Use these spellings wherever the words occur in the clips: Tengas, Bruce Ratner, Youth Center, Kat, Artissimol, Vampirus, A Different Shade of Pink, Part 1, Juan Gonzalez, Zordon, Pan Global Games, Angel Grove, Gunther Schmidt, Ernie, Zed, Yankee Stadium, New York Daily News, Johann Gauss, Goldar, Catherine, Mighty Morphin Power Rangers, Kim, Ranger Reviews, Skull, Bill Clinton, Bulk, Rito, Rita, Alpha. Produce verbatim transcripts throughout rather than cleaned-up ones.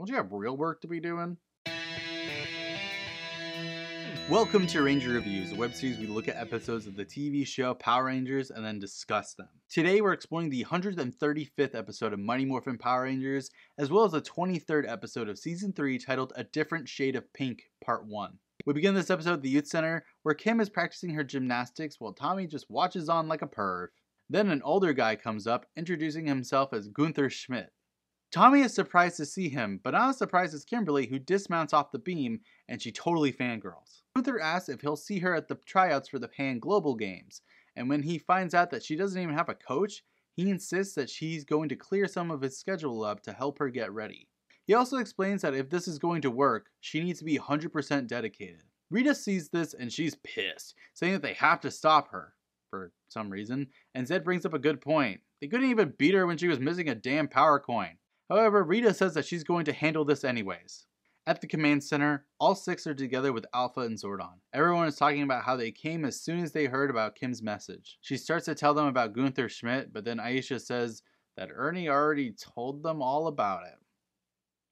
Don't you have real work to be doing? Welcome to Ranger Reviews, a web series we look at episodes of the T V show Power Rangers and then discuss them. Today we're exploring the one hundred thirty-fifth episode of Mighty Morphin Power Rangers, as well as the twenty-third episode of Season three titled A Different Shade of Pink, Part one. We begin this episode at the Youth Center, where Kim is practicing her gymnastics while Tommy just watches on like a perv. Then an older guy comes up, introducing himself as Gunther Schmidt. Tommy is surprised to see him, but not as surprised as Kimberly, who dismounts off the beam, and she totally fangirls. Gunther asks if he'll see her at the tryouts for the Pan Global Games, and when he finds out that she doesn't even have a coach, he insists that she's going to clear some of his schedule up to help her get ready. He also explains that if this is going to work, she needs to be one hundred percent dedicated. Rita sees this and she's pissed, saying that they have to stop her, for some reason, and Zed brings up a good point. They couldn't even beat her when she was missing a damn power coin. However, Rita says that she's going to handle this anyways. At the command center, all six are together with Alpha and Zordon. Everyone is talking about how they came as soon as they heard about Kim's message. She starts to tell them about Gunther Schmidt, but then Aisha says that Ernie already told them all about it.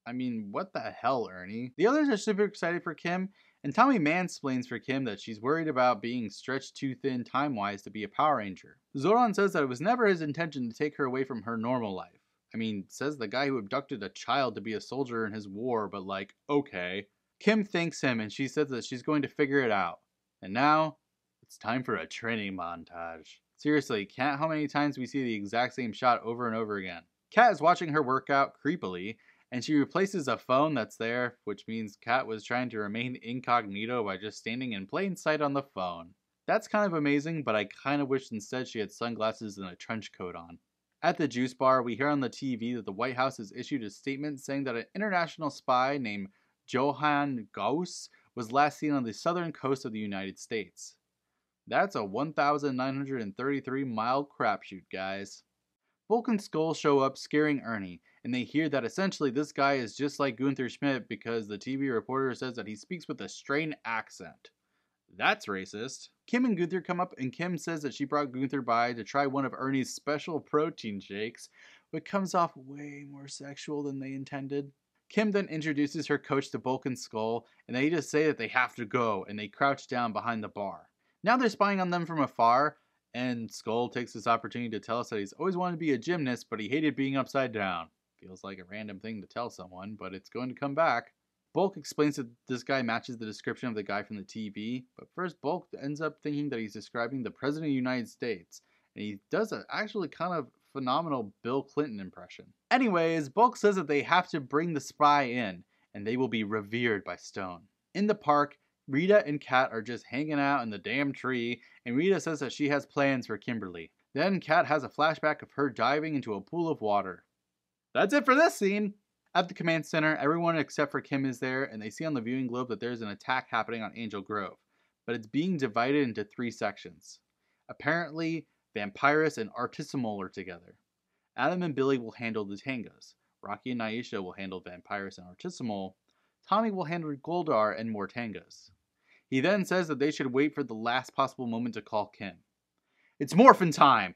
I mean, what the hell, Ernie? The others are super excited for Kim, and Tommy mansplains for Kim that she's worried about being stretched too thin time-wise to be a Power Ranger. Zordon says that it was never his intention to take her away from her normal life. I mean, says the guy who abducted a child to be a soldier in his war, but like, okay. Kim thanks him and she says that she's going to figure it out. And now, it's time for a training montage. Seriously, can't how many times we see the exact same shot over and over again? Kat is watching her workout creepily, and she replaces a phone that's there, which means Kat was trying to remain incognito by just standing in plain sight on the phone. That's kind of amazing, but I kind of wish instead she had sunglasses and a trench coat on. At the juice bar, we hear on the T V that the White House has issued a statement saying that an international spy named Johann Gauss was last seen on the southern coast of the United States. That's a one thousand nine hundred thirty-three mile crapshoot, guys. Bulk and Skull show up scaring Ernie, and they hear that essentially this guy is just like Gunther Schmidt because the T V reporter says that he speaks with a strained accent. That's racist. Kim and Gunther come up, and Kim says that she brought Gunther by to try one of Ernie's special protein shakes, but comes off way more sexual than they intended. Kim then introduces her coach to Bulk and Skull, and they just say that they have to go, and they crouch down behind the bar. Now they're spying on them from afar, and Skull takes this opportunity to tell us that he's always wanted to be a gymnast, but he hated being upside down. Feels like a random thing to tell someone, but it's going to come back. Bulk explains that this guy matches the description of the guy from the T V, but first Bulk ends up thinking that he's describing the President of the United States, and he does an actually kind of phenomenal Bill Clinton impression. Anyways, Bulk says that they have to bring the spy in, and they will be revered by Stone. In the park, Rita and Kat are just hanging out in the damn tree, and Rita says that she has plans for Kimberly. Then Kat has a flashback of her diving into a pool of water. That's it for this scene! At the command center, everyone except for Kim is there, and they see on the viewing globe that there's an attack happening on Angel Grove, but it's being divided into three sections. Apparently, Vampirus and Artissimol are together. Adam and Billy will handle the Tengas. Rocky and Aisha will handle Vampirus and Artissimol. Tommy will handle Goldar and more Tengas. He then says that they should wait for the last possible moment to call Kim. It's morphin' time!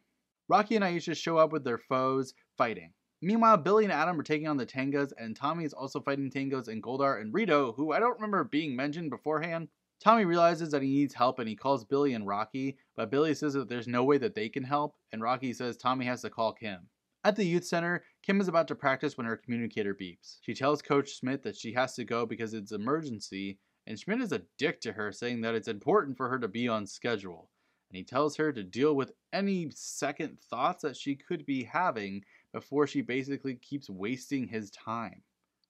Rocky and Aisha show up with their foes, fighting. Meanwhile, Billy and Adam are taking on the Tengas, and Tommy is also fighting Tengas and Goldar and Rito, who I don't remember being mentioned beforehand. Tommy realizes that he needs help and he calls Billy and Rocky, but Billy says that there's no way that they can help, and Rocky says Tommy has to call Kim. At the youth center, Kim is about to practice when her communicator beeps. She tells Coach Schmidt that she has to go because it's an emergency, and Schmidt is a dick to her, saying that it's important for her to be on schedule. And he tells her to deal with any second thoughts that she could be having before she basically keeps wasting his time.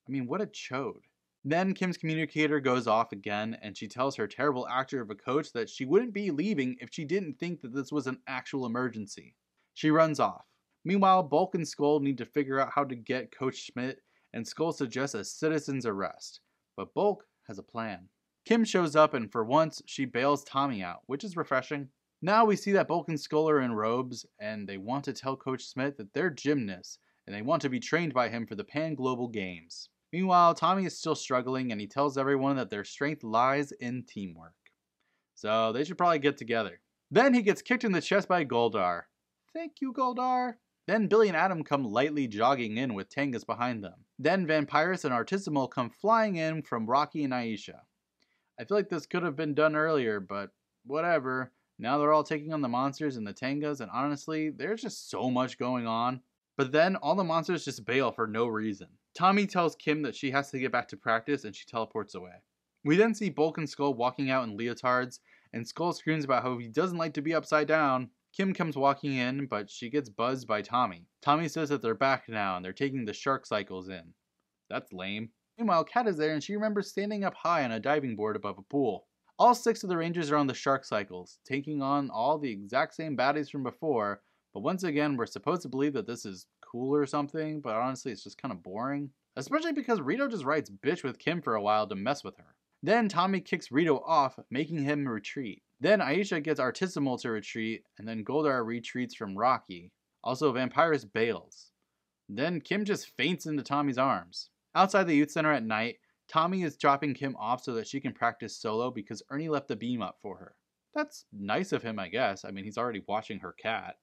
I mean, what a chode. Then Kim's communicator goes off again, and she tells her terrible actor of a coach that she wouldn't be leaving if she didn't think that this was an actual emergency. She runs off. Meanwhile, Bulk and Skull need to figure out how to get Coach Schmidt, and Skull suggests a citizen's arrest. But Bulk has a plan. Kim shows up, and for once, she bails Tommy out, which is refreshing. Now we see that Bulk and Skull are in robes, and they want to tell Coach Schmidt that they're gymnasts, and they want to be trained by him for the Pan Global Games. Meanwhile, Tommy is still struggling, and he tells everyone that their strength lies in teamwork. So they should probably get together. Then he gets kicked in the chest by Goldar. Thank you, Goldar. Then Billy and Adam come lightly jogging in with Tengas behind them. Then Vampirus and Artissimol come flying in from Rocky and Aisha. I feel like this could have been done earlier, but whatever. Now they're all taking on the monsters and the Tengas, and honestly, there's just so much going on. But then all the monsters just bail for no reason. Tommy tells Kim that she has to get back to practice, and she teleports away. We then see Bulk and Skull walking out in leotards, and Skull screams about how he doesn't like to be upside down. Kim comes walking in, but she gets buzzed by Tommy. Tommy says that they're back now, and they're taking the shark cycles in. That's lame. Meanwhile, Kat is there, and she remembers standing up high on a diving board above a pool. All six of the Rangers are on the shark cycles, taking on all the exact same baddies from before, but once again, we're supposed to believe that this is cool or something, but honestly, it's just kind of boring. Especially because Rito just writes bitch with Kim for a while to mess with her. Then Tommy kicks Rito off, making him retreat. Then Aisha gets Artissimol to retreat, and then Goldar retreats from Rocky. Also, Vampirus bails. Then Kim just faints into Tommy's arms. Outside the youth center at night, Tommy is dropping Kim off so that she can practice solo because Ernie left the beam up for her. That's nice of him, I guess. I mean, he's already watching her cat.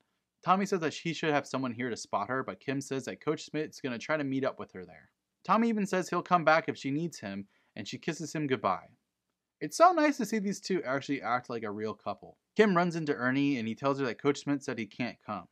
Tommy says that she should have someone here to spot her, but Kim says that Coach Schmidt's going to try to meet up with her there. Tommy even says he'll come back if she needs him, and she kisses him goodbye. It's so nice to see these two actually act like a real couple. Kim runs into Ernie, and he tells her that Coach Schmidt said he can't come.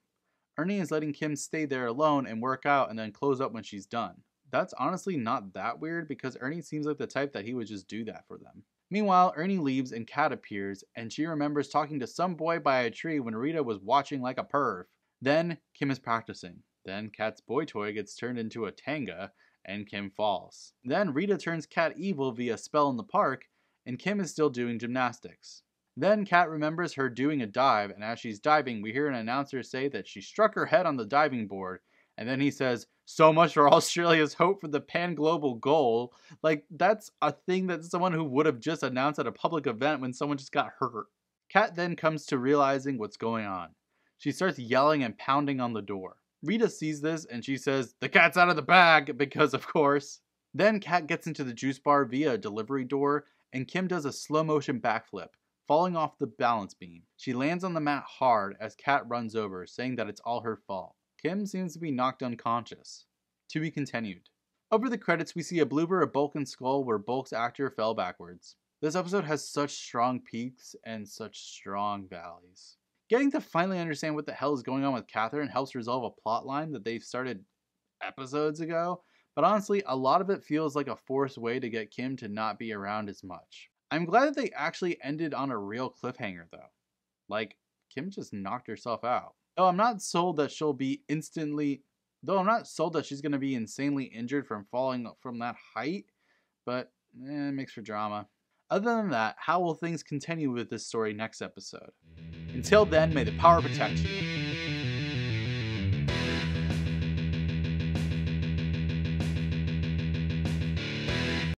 Ernie is letting Kim stay there alone and work out and then close up when she's done. That's honestly not that weird because Ernie seems like the type that he would just do that for them. Meanwhile, Ernie leaves and Kat appears, and she remembers talking to some boy by a tree when Rita was watching like a perv. Then, Kim is practicing. Then, Kat's boy toy gets turned into a tanga, and Kim falls. Then, Rita turns Kat evil via spell in the park, and Kim is still doing gymnastics. Then, Kat remembers her doing a dive, and as she's diving, we hear an announcer say that she struck her head on the diving board, and then he says, "So much for Australia's hope for the Pan Global goal." Like, that's a thing that someone who would have just announced at a public event when someone just got hurt. Kat then comes to realizing what's going on. She starts yelling and pounding on the door. Rita sees this and she says, "The cat's out of the bag," because of course. Then Kat gets into the juice bar via a delivery door, and Kim does a slow motion backflip, falling off the balance beam. She lands on the mat hard as Kat runs over, saying that it's all her fault. Kim seems to be knocked unconscious. To be continued. Over the credits, we see a blooper of Bulk and Skull where Bulk's actor fell backwards. This episode has such strong peaks and such strong valleys. Getting to finally understand what the hell is going on with Catherine helps resolve a plot line that they've started episodes ago, but honestly, a lot of it feels like a forced way to get Kim to not be around as much. I'm glad that they actually ended on a real cliffhanger though. Like, Kim just knocked herself out. Though I'm not sold that she'll be instantly, though I'm not sold that she's going to be insanely injured from falling from that height, but eh, it makes for drama. Other than that, how will things continue with this story next episode? Until then, may the power protect you.